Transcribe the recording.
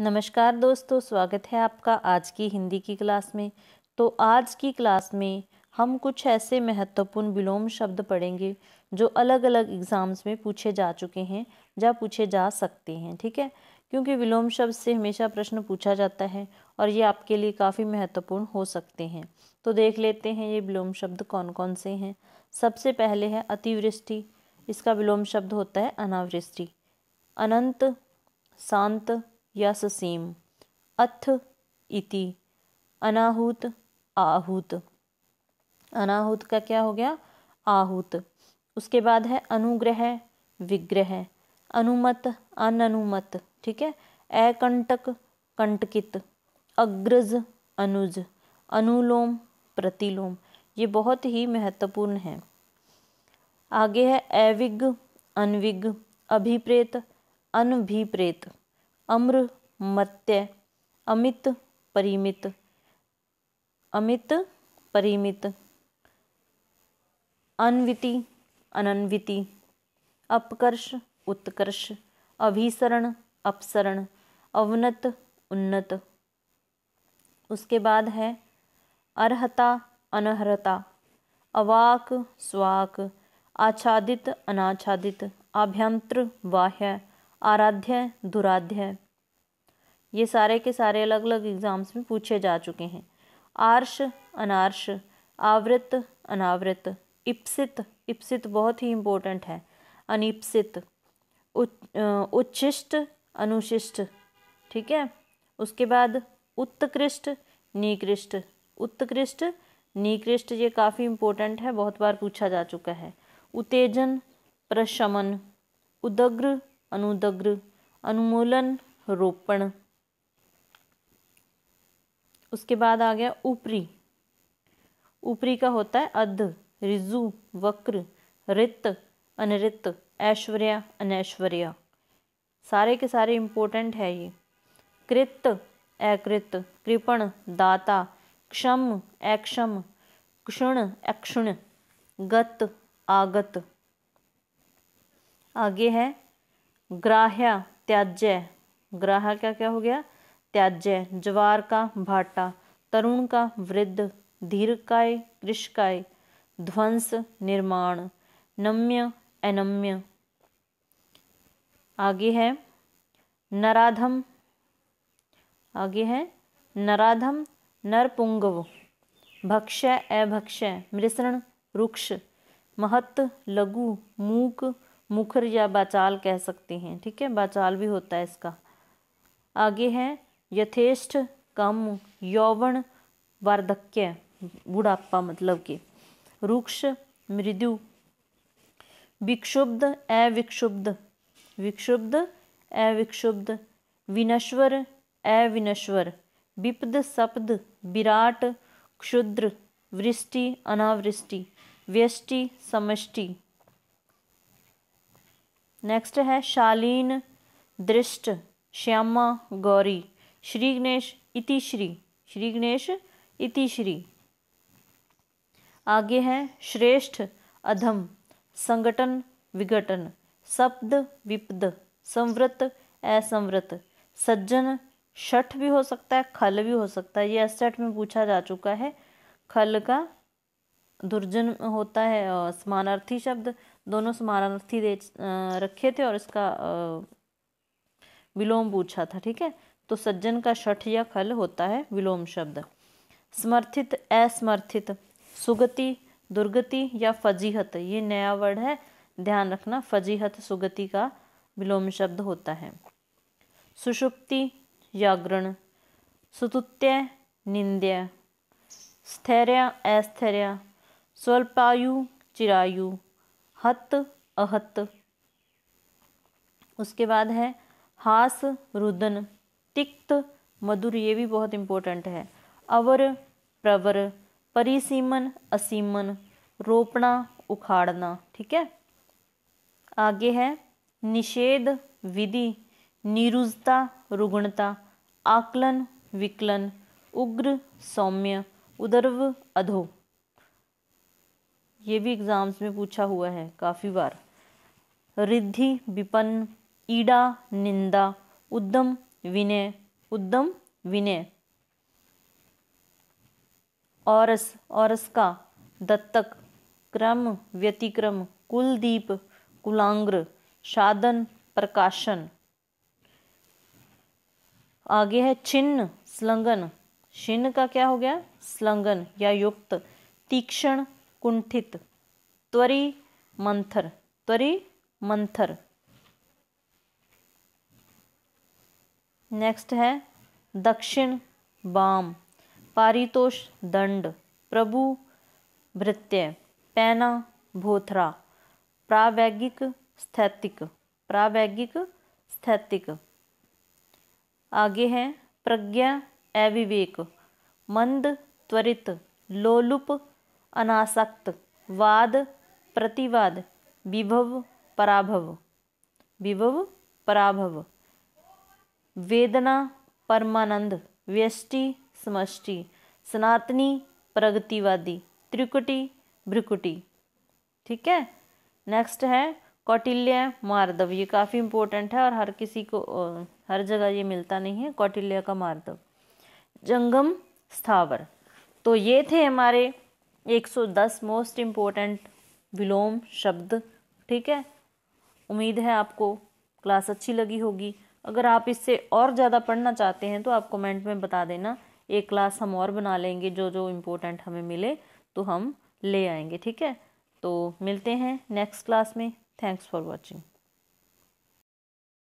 नमस्कार दोस्तों, स्वागत है आपका आज की हिंदी की क्लास में। तो आज की क्लास में हम कुछ ऐसे महत्वपूर्ण विलोम शब्द पढ़ेंगे जो अलग अलग एग्ज़ाम्स में पूछे जा चुके हैं या पूछे जा सकते हैं, ठीक है। क्योंकि विलोम शब्द से हमेशा प्रश्न पूछा जाता है और ये आपके लिए काफ़ी महत्वपूर्ण हो सकते हैं। तो देख लेते हैं ये विलोम शब्द कौन कौन से हैं। सबसे पहले है अतिवृष्टि, इसका विलोम शब्द होता है अनावृष्टि। अनंत, शांत या ससीम। अथ, इति। अनाहूत, आहूत। अनाहूत का क्या हो गया? आहूत। उसके बाद है अनुग्रह, विग्रह। अनुमत, अननुमत, ठीक है। अकंटक, कंटकित। अग्रज, अनुज। अनुलोम, प्रतिलोम। ये बहुत ही महत्वपूर्ण है। आगे है अविग, अनविग। अभिप्रेत, अनभिप्रेत। अम्र, मत्य। अमित, परिमित। अमित, परिमित। अन्विति, अनन्विति। अपकर्ष, उत्कर्ष। अभिसरण, अपसरण। अवनत, उन्नत। उसके बाद है अर्हता, अनर्हता। अवाक, स्वाक। आच्छादित, अनाच्छादित। आभ्यंतर, बाह्य। आराध्य, दुराध्य। ये सारे के सारे अलग अलग एग्ज़ाम्स में पूछे जा चुके हैं। आर्ष, अनार्ष। आवृत, अनावृत। इप्सित, इप्सित बहुत ही इम्पोर्टेंट है। अनिप्सित। उच्छिष्ट, अनुशिष्ट, ठीक है। उसके बाद उत्कृष्ट, निकृष्ट। उत्कृष्ट, निकृष्ट ये काफ़ी इम्पोर्टेंट है, बहुत बार पूछा जा चुका है। उत्तेजन, प्रशमन। उदग्र, अनुदग्र। अनुमूलन, रोपण। उसके बाद आ गया ऊपरी। ऊपरी का होता है अध, रिजु, वक्र। रित, अनरित। ऐश्वर्य, अनैश्वर्य। सारे के सारे इम्पोर्टेंट है ये। कृत, अकृत। कृपण, दाता। क्षम, अक्षम। क्षुण, अक्षुण। गत, आगत। आगे है ग्राह्य, त्याज्य। ग्राह्य का क्या हो गया? त्याज्य। ज्वार का भाटा। तरुण का वृद्ध। दीर्घकाय, कृषकाय। ध्वंस, निर्माण। नम्य, अनम्य। आगे है नराधम। आगे है नराधम, नरपुंगव। भक्ष्य, अभक्ष्य। मृषण, रुक्ष। महत, लघु। मूक, मुखर या बाचाल कह सकते हैं, ठीक है। बाचाल भी होता है इसका। आगे है यथेष्ट, कम। यौवन, वार्धक्य, बुढ़ापा मतलब कि। रुक्ष, मृदु। विक्षुब्ध, अविक्षुब्ध। विक्षुब्ध, अविक्षुब्ध। विनश्वर, अविनश्वर। विपद, सपद। विराट, क्षुद्र। वृष्टि, अनावृष्टि। व्यष्टि, समष्टि। नेक्स्ट है शालीन, दृष्ट। श्यामा, गौरी। श्री गणेश, इति श्री। श्री गणेश, इति श्री। आगे है श्रेष्ठ, अधम। संगठन, विघटन। शब्द, विपद। संव्रत, असंव्रत। सज्जन, शठ भी हो सकता है, खल भी हो सकता है। ये एसठ में पूछा जा चुका है। खल का दुर्जन होता है, समानार्थी शब्द। दोनों समानार्थी दे रखे थे और इसका विलोम पूछा था, ठीक है। तो सज्जन का शठ या खल होता है विलोम शब्द। समर्थित, असमर्थित। सुगति, दुर्गति या फजीहत। ये नया वर्ड है, ध्यान रखना। फजीहत, सुगति का विलोम शब्द होता है। सुषुप्ति, जागरण। सुतुत्य, निंद्य। स्थैर्य, अस्थैर्य। स्वल्पायु, चिरायु। हत, अहत। उसके बाद है हास, रुदन। तिक्त, मधुर। ये भी बहुत इम्पोर्टेंट है। अवर, प्रवर। परिसीमन, असीमन। रोपना, उखाड़ना, ठीक है। आगे है निषेध, विधि। निरुजता, रुग्णता। आकलन, विकलन। उग्र, सौम्य। उदर्व, अधो। ये भी एग्जाम्स में पूछा हुआ है काफ़ी बार। रिद्धि, विपन्न। ईडा, निंदा। उद्यम, विनय। उद्यम विनय। औरस का दत्तक, क्रम व्यतिक्रम, कुलदीप कुलांग्र, साधन प्रकाशन। आगे है छिन्न संलग्न, छिन्न का क्या हो गया संलग्न या युक्त, तीक्ष्ण कुंठित, त्वरी मंथर, त्वरी मंथर। नेक्स्ट है दक्षिण वाम, पारितोष दंड, प्रभु भृत्य, पैना भोथरा, प्रावैगिक स्थैतिक, प्रावैगिक स्थैतिक। आगे है प्रज्ञा अविवेक, मंद त्वरित, लोलुप अनासक्त, वाद प्रतिवाद, विभव पराभव, विभव पराभव। वेदना परमानंद, व्यष्टि समष्टि, सनातनी प्रगतिवादी, त्रिकुटी भ्रिकुटी। ठीक है। नेक्स्ट है कौटिल्य मार्दव, ये काफ़ी इंपॉर्टेंट है और हर किसी को हर जगह ये मिलता नहीं है, कौटिल्य का मार्दव। जंगम स्थावर। तो ये थे हमारे 110 मोस्ट इम्पोर्टेंट विलोम शब्द। ठीक है, उम्मीद है आपको क्लास अच्छी लगी होगी। अगर आप इससे और ज़्यादा पढ़ना चाहते हैं तो आप कमेंट में बता देना, एक क्लास हम और बना लेंगे, जो जो इम्पोर्टेंट हमें मिले तो हम ले आएंगे। ठीक है, तो मिलते हैं नेक्स्ट क्लास में। Thanks for watching.